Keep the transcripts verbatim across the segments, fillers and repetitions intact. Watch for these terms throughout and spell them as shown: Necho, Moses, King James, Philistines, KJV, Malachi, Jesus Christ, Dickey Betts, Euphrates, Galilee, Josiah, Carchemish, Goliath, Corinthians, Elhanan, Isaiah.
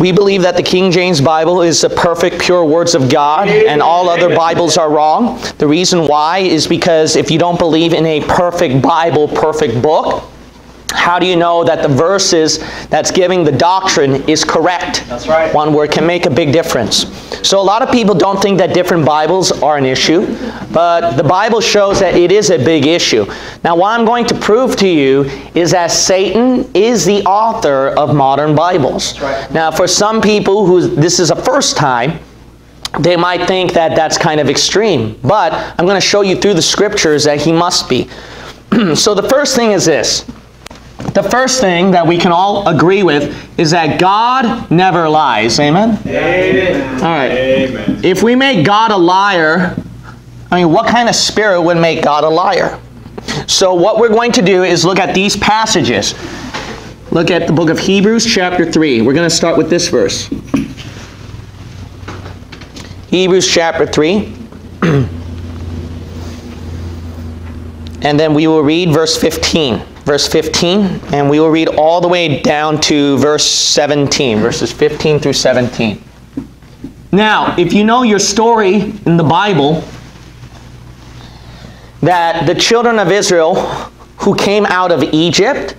We believe that the King James Bible is the perfect, pure words of God, and all other Bibles are wrong. The reason why is because if you don't believe in a perfect Bible, perfect book, how do you know that the verses that's giving the doctrine is correct? That's right. One word can make a big difference. So a lot of people don't think that different Bibles are an issue, but the Bible shows that it is a big issue. Now, what I'm going to prove to you is that Satan is the author of modern Bibles. That's right. Now, for some people who this is a first time, they might think that that's kind of extreme, but I'm going to show you through the scriptures that he must be. So the first thing is this. The first thing that we can all agree with is that God never lies. Amen? Amen. All right. Amen. If we make God a liar, I mean, what kind of spirit would make God a liar? So what we're going to do is look at these passages. Look at the book of Hebrews chapter three. We're going to start with this verse. Hebrews chapter three. And then we will read verse fifteen. Verse fifteen, and we will read all the way down to verse seventeen, verses fifteen through seventeen. Now, if you know your story in the Bible, that the children of Israel who came out of Egypt,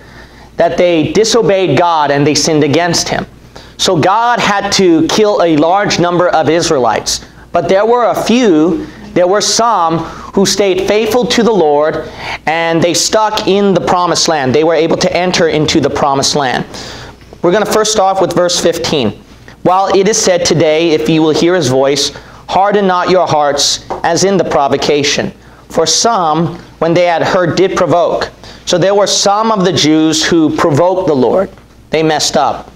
that they disobeyed God and they sinned against him. So God had to kill a large number of Israelites, but there were a few There were some who stayed faithful to the Lord, and they stuck in the promised land. They were able to enter into the promised land. We're going to first start with verse fifteen. While it is said today, if you will hear his voice, harden not your hearts as in the provocation. For some, when they had heard, did provoke. So there were some of the Jews who provoked the Lord. They messed up.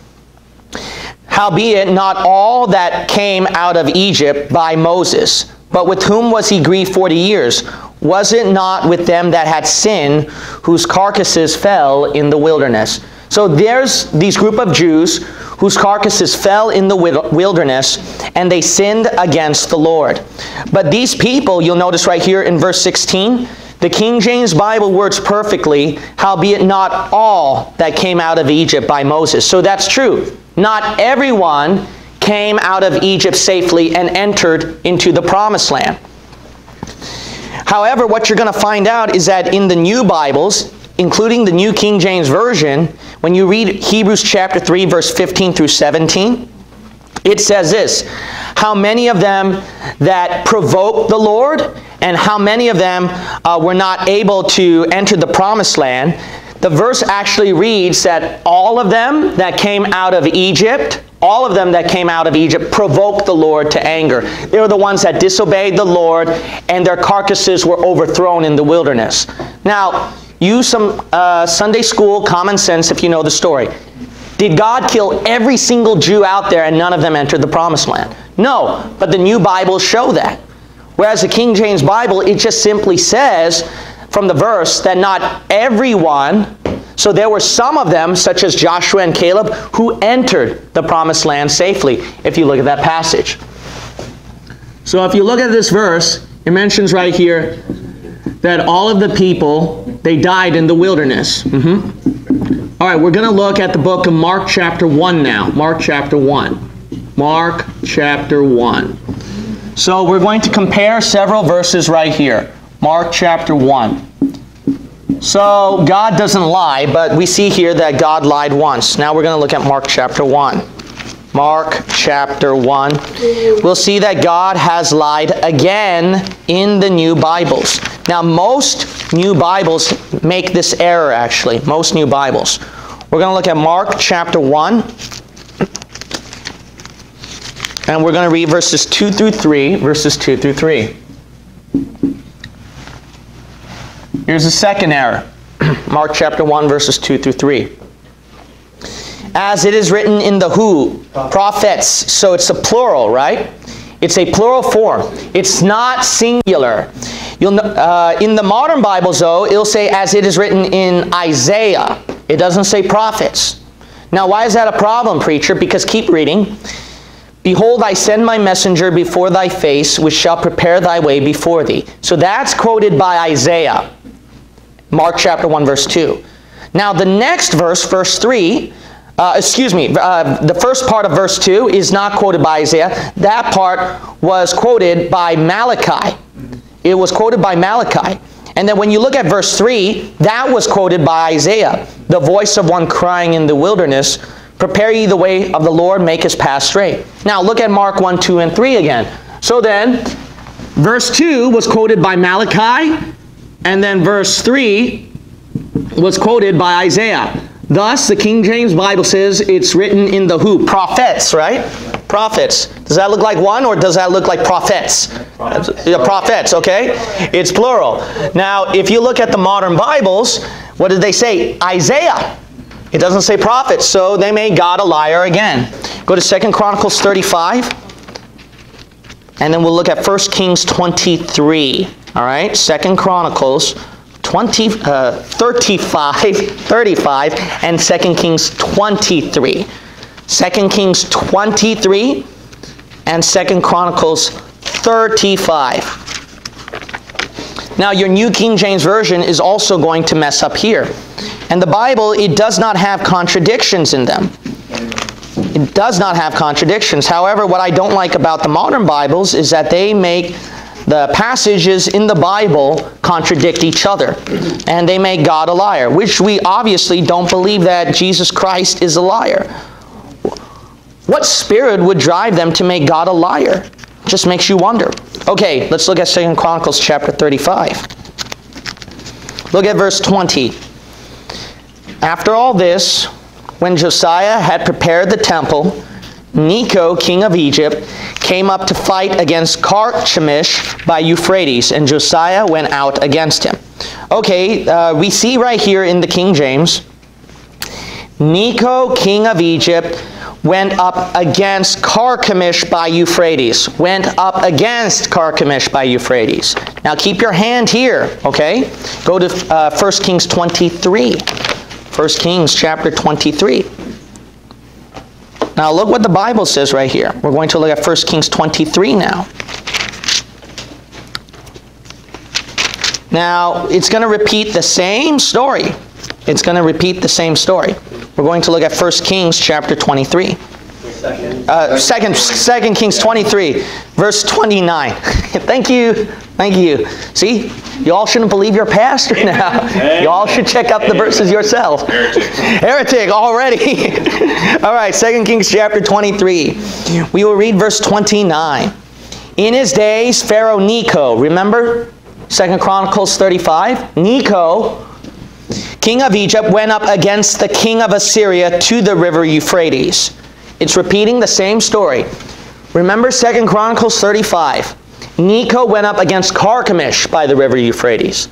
Howbeit, not all that came out of Egypt by Moses, but with whom was he grieved forty years? Was it not with them that had sinned, whose carcasses fell in the wilderness? So there's these group of Jews whose carcasses fell in the wilderness, and they sinned against the Lord. But these people, you'll notice right here in verse sixteen, the King James Bible words perfectly, howbeit not all that came out of Egypt by Moses. So that's true. Not everyone came out of Egypt safely and entered into the promised land. However, what you're going to find out is that in the new Bibles, including the New King James Version, when you read Hebrews chapter three, verse fifteen through seventeen, it says this, how many of them that provoked the Lord, and how many of them uh, were not able to enter the promised land. The verse actually reads that all of them that came out of Egypt, all of them that came out of Egypt provoked the Lord to anger. They were the ones that disobeyed the Lord, and their carcasses were overthrown in the wilderness. Now, use some uh, Sunday school common sense if you know the story. Did God kill every single Jew out there and none of them entered the promised land? No, but the new Bibles show that. Whereas the King James Bible, it just simply says from the verse that not everyone. So there were some of them, such as Joshua and Caleb, who entered the promised land safely, if you look at that passage. So if you look at this verse, it mentions right here that all of the people, they died in the wilderness. Mm-hmm. All right, we're going to look at the book of Mark chapter one now. Mark chapter one. Mark chapter one. So we're going to compare several verses right here. Mark chapter one. So God doesn't lie, but we see here that God lied once. Now we're going to look at Mark chapter one. Mark chapter one. We'll see that God has lied again in the new Bibles. Now most new Bibles make this error actually. Most new Bibles. We're going to look at Mark chapter one. And we're going to read verses two through three. Verses two through three. Here's the second error. Mark chapter one, verses two through three. As it is written in the who? Prophets. So it's a plural, right? It's a plural form. It's not singular. You'll, uh, in the modern Bibles, though, it'll say as it is written in Isaiah. It doesn't say prophets. Now, why is that a problem, preacher? Because keep reading. Behold, I send my messenger before thy face, which shall prepare thy way before thee. So that's quoted by Isaiah. Mark chapter one, verse two. Now the next verse, verse three, Uh, excuse me, uh, the first part of verse two is not quoted by Isaiah. That part was quoted by Malachi. It was quoted by Malachi. And then when you look at verse three, that was quoted by Isaiah. The voice of one crying in the wilderness, prepare ye the way of the Lord, make his path straight. Now look at Mark one, two, and three again. So then, verse two was quoted by Malachi, and then verse three was quoted by Isaiah. Thus, the King James Bible says it's written in the who? Prophets, right? Prophets. Does that look like one, or does that look like prophets? Prophets, yeah, prophets, okay? It's plural. Now, if you look at the modern Bibles, what did they say? Isaiah. It doesn't say prophets, so they made God a liar again. Go to Second Chronicles thirty-five, and then we'll look at First Kings twenty-three. All right, Second Chronicles thirty-five, and Second Kings twenty-three. Second Kings twenty-three and Second Chronicles thirty-five. Now, your New King James Version is also going to mess up here. And the Bible, it does not have contradictions in them. It does not have contradictions. However, what I don't like about the modern Bibles is that they make the passages in the Bible contradict each other. And they make God a liar, which we obviously don't believe that Jesus Christ is a liar. What spirit would drive them to make God a liar? Just makes you wonder. Okay, let's look at Second Chronicles chapter thirty-five. Look at verse twenty. After all this, when Josiah had prepared the temple, Necho, king of Egypt, came up to fight against Carchemish by Euphrates, and Josiah went out against him. Okay, uh, we see right here in the King James, Necho, king of Egypt, went up against Carchemish by Euphrates. Went up against Carchemish by Euphrates. Now keep your hand here, okay? Go to uh, First Kings twenty-three. First Kings chapter twenty-three. Now look what the Bible says right here. We're going to look at First Kings twenty-three now. Now, it's going to repeat the same story. It's going to repeat the same story. We're going to look at First Kings chapter twenty-three. Second. Uh, second, second Kings twenty-three, verse twenty-nine. Thank you. Thank you. See, you all shouldn't believe your pastor now. Amen. You all should check out the verses yourself. Heretic, Heretic already. All right, Second Kings chapter twenty-three. We will read verse twenty-nine. In his days, Pharaoh Necho, remember Second Chronicles thirty-five? Necho, king of Egypt, went up against the king of Assyria to the river Euphrates. It's repeating the same story. Remember Second Chronicles thirty-five. Necho went up against Carchemish by the river Euphrates.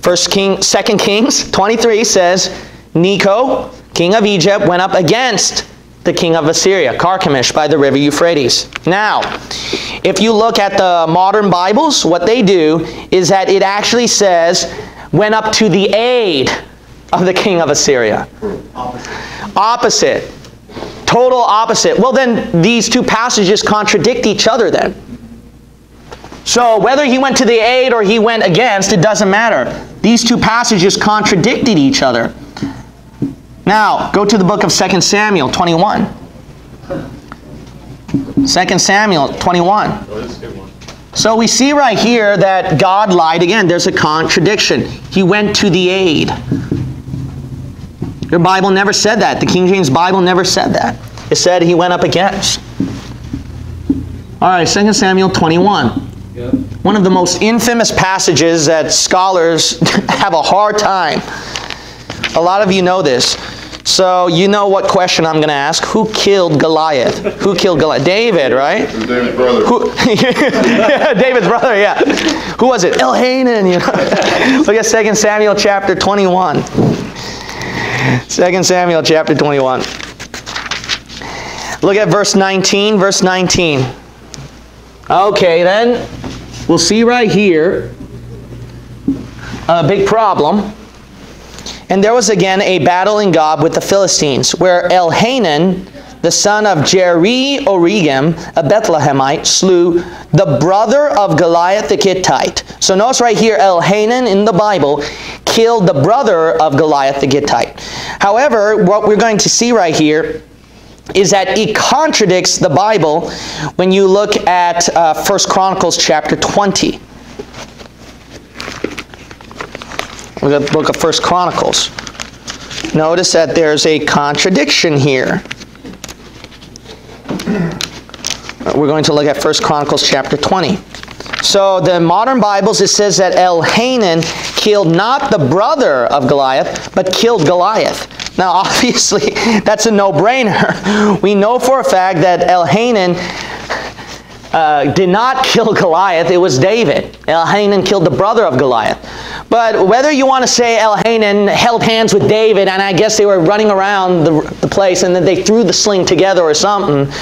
First King, Second Kings twenty-three says, Necho, king of Egypt, went up against the king of Assyria, Carchemish, by the river Euphrates. Now, if you look at the modern Bibles, what they do is that it actually says, went up to the aid of the king of Assyria. Opposite. Opposite. Total opposite. Well, then these two passages contradict each other then. So whether he went to the aid or he went against, it doesn't matter. These two passages contradicted each other. Now, go to the book of Second Samuel twenty-one. Second Samuel twenty-one. Oh, that's a good one. So we see right here that God lied again. There's a contradiction. He went to the aid. Your Bible never said that. The King James Bible never said that. It said he went up against. All right, Second Samuel twenty-one. Yep. One of the most infamous passages that scholars have a hard time. A lot of you know this. So you know what question I'm going to ask. Who killed Goliath? Who killed Goliath? David, right? It was David's brother. Who, yeah, David's brother, yeah. Who was it? Elhanan, you know. Look at Second Samuel chapter twenty-one. Second Samuel chapter twenty-one. Look at verse nineteen. Verse nineteen. Okay, then. We'll see right here a big problem. And there was again a battle in Gob with the Philistines, where Elhanan, the son of Jeri-Oregim, a Bethlehemite, slew the brother of Goliath the Gittite. So notice right here, Elhanan in the Bible killed the brother of Goliath the Gittite. However, what we're going to see right here is that it contradicts the Bible when you look at uh, First Chronicles chapter twenty. We're going to look at First Chronicles. Notice that there's a contradiction here. We're going to look at First Chronicles chapter twenty. So the modern Bibles, it says that Elhanan killed not the brother of Goliath, but killed Goliath. Now, obviously, that's a no-brainer. We know for a fact that Elhanan uh, did not kill Goliath. It was David. Elhanan killed the brother of Goliath. But whether you want to say Elhanan held hands with David, and I guess they were running around the, the place, and then they threw the sling together or something,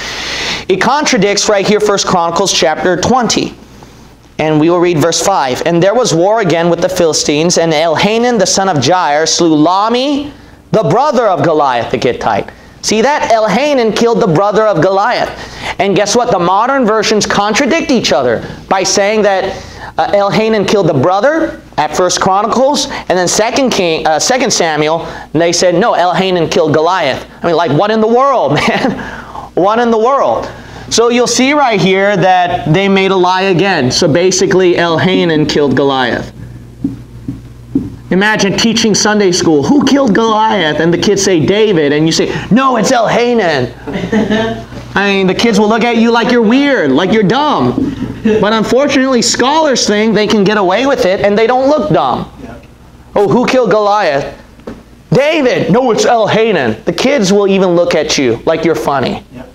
it contradicts right here First Chronicles chapter twenty. And we will read verse five. And there was war again with the Philistines, and Elhanan the son of Jair slew Lami, the brother of Goliath the Gittite. See that? Elhanan killed the brother of Goliath. And guess what? The modern versions contradict each other by saying that uh, Elhanan killed the brother at First Chronicles, and then Second King, uh, Second Samuel, and they said, no, Elhanan killed Goliath. I mean, like, what in the world, man? What in the world? So you'll see right here that they made a lie again. So basically, Elhanan killed Goliath. Imagine teaching Sunday school. Who killed Goliath? And the kids say David. And you say, no, it's Elhanan. I mean, the kids will look at you like you're weird, like you're dumb. But unfortunately, scholars think they can get away with it, and they don't look dumb. Yeah. Oh, who killed Goliath? David. No, it's Elhanan. The kids will even look at you like you're funny. Yeah.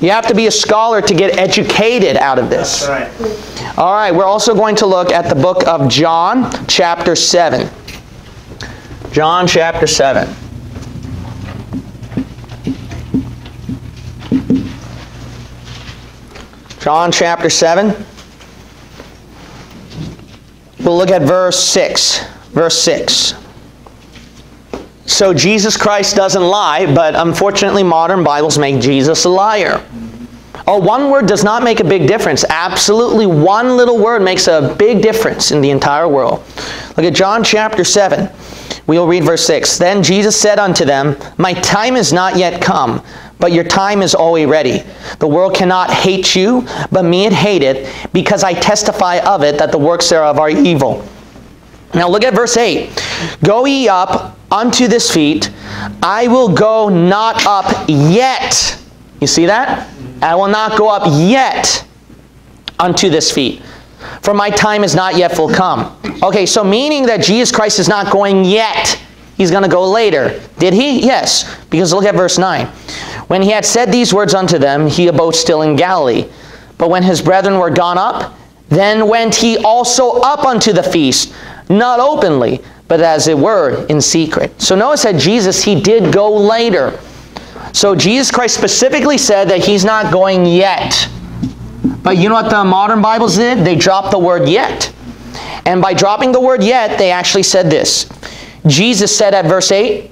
You have to be a scholar to get educated out of this. That's right. All right, we're also going to look at the book of John, chapter seven. John, chapter seven. John, chapter seven. We'll look at verse six. Verse six. So Jesus Christ doesn't lie, but unfortunately modern Bibles make Jesus a liar. Oh, one word does not make a big difference. Absolutely one little word makes a big difference in the entire world. Look at John chapter seven. We'll read verse six. Then Jesus said unto them, my time is not yet come, but your time is always ready. The world cannot hate you, but me it hateth, because I testify of it that the works thereof are evil. Now look at verse eight. Go ye up unto this feet. I will go not up yet. You see that? I will not go up yet unto this feet, for my time is not yet full come. Okay, so meaning that Jesus Christ is not going yet. He's going to go later. Did he? Yes. Because look at verse nine. When he had said these words unto them, he abode still in Galilee. But when his brethren were gone up, then went he also up unto the feast, not openly, but as it were, in secret. So notice that Jesus, he did go later. So Jesus Christ specifically said that he's not going yet. But you know what the modern Bibles did? They dropped the word yet. And by dropping the word yet, they actually said this. Jesus said at verse eight,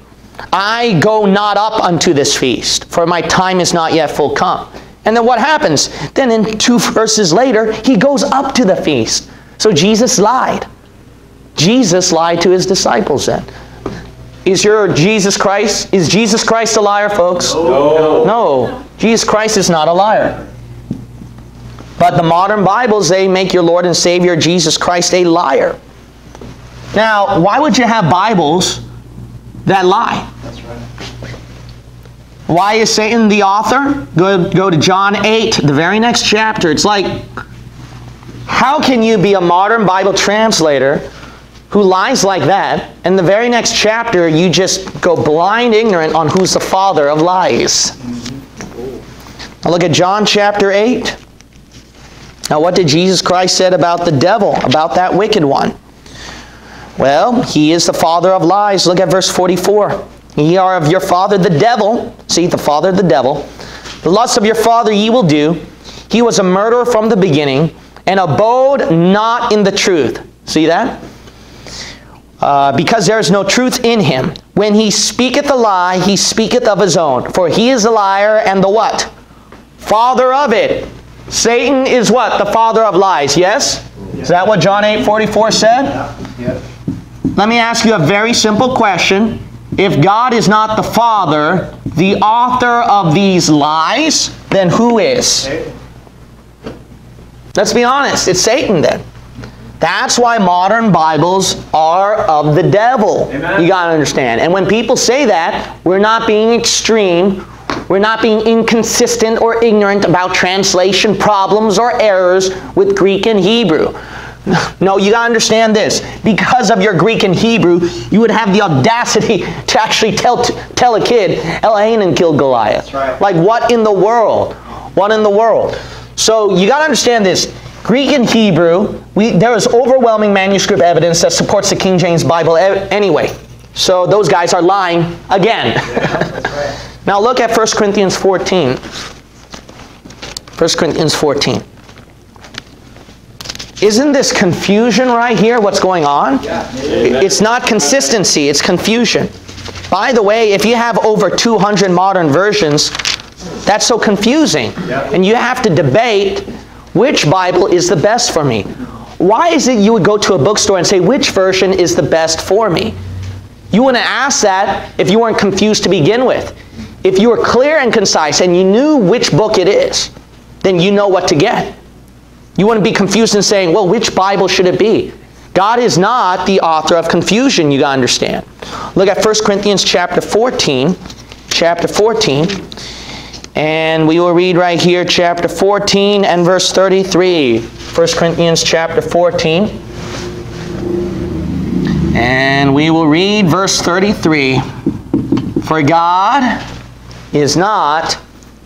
I go not up unto this feast, for my time is not yet full come. And then what happens? Then in two verses later, he goes up to the feast. So Jesus lied. Jesus lied to his disciples then. Is your Jesus Christ, is Jesus Christ a liar, folks? No. No. Jesus Christ is not a liar. But the modern Bibles, they make your Lord and Savior Jesus Christ a liar. Now, why would you have Bibles that lie? That's right. Why is Satan the author? Go, go to John eight, the very next chapter. It's like, how can you be a modern Bible translator who lies like that, and the very next chapter you just go blind ignorant on who's the father of lies? Now look at John chapter eight. Now what did Jesus Christ said about the devil, about that wicked one? Well, he is the father of lies. Look at verse forty-four. Ye are of your father the devil. See, the father of the devil. The lusts of your father ye will do. He was a murderer from the beginning, and abode not in the truth. See that? Uh, because there is no truth in him. When he speaketh a lie, he speaketh of his own. For he is a liar and the what? Father of it. Satan is what? The father of lies, yes? Is that what John eight forty-four said? Yeah. Yeah. Let me ask you a very simple question. If God is not the father, the author of these lies, then who is? Hey. Let's be honest, it's Satan then. That's why modern Bibles are of the devil. Amen. You got to understand. And when people say that, we're not being extreme. We're not being inconsistent or ignorant about translation problems or errors with Greek and Hebrew. No, you got to understand this. Because of your Greek and Hebrew, you would have the audacity to actually tell, tell a kid, Elhanan killed Goliath. That's right. Like, what in the world? What in the world? So you got to understand this. Greek and Hebrew, we, there is overwhelming manuscript evidence that supports the King James Bible anyway. So those guys are lying again. Yeah, right. Now look at First Corinthians fourteen. First Corinthians fourteen. Isn't this confusion right here, what's going on? Yeah. It's not consistency, it's confusion. By the way, if you have over two hundred modern versions, that's so confusing. Yeah. And you have to debate, which Bible is the best for me? Why is it you would go to a bookstore and say, which version is the best for me? You wouldn't ask that if you weren't confused to begin with. If you were clear and concise and you knew which book it is, then you know what to get. You wouldn't be confused in saying, well, which Bible should it be? God is not the author of confusion, you gotta understand. Look at First Corinthians chapter fourteen. Chapter fourteen. And we will read right here, chapter fourteen and verse thirty-three. First Corinthians chapter fourteen. And we will read verse thirty-three. For God is not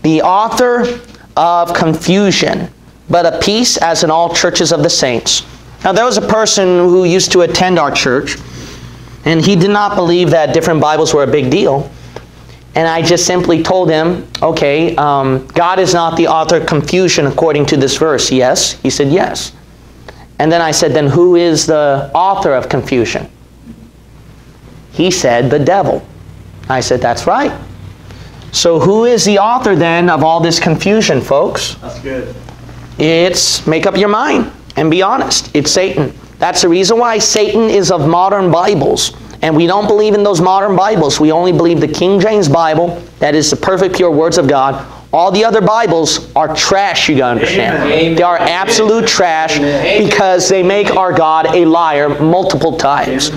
the author of confusion, but of peace, as in all churches of the saints. Now there was a person who used to attend our church, and he did not believe that different Bibles were a big deal. And I just simply told him, okay, um, God is not the author of confusion according to this verse. Yes? He said, yes. And then I said, then who is the author of confusion? He said, the devil. I said, that's right. So who is the author then of all this confusion, folks? That's good. It's, make up your mind and be honest. It's Satan. That's the reason why Satan is of modern Bibles. And we don't believe in those modern Bibles. We only believe the King James Bible, that is the perfect pure words of God. All the other Bibles are trash, you gotta understand. Amen. They are absolute trash. Amen. Because they make our God a liar multiple times.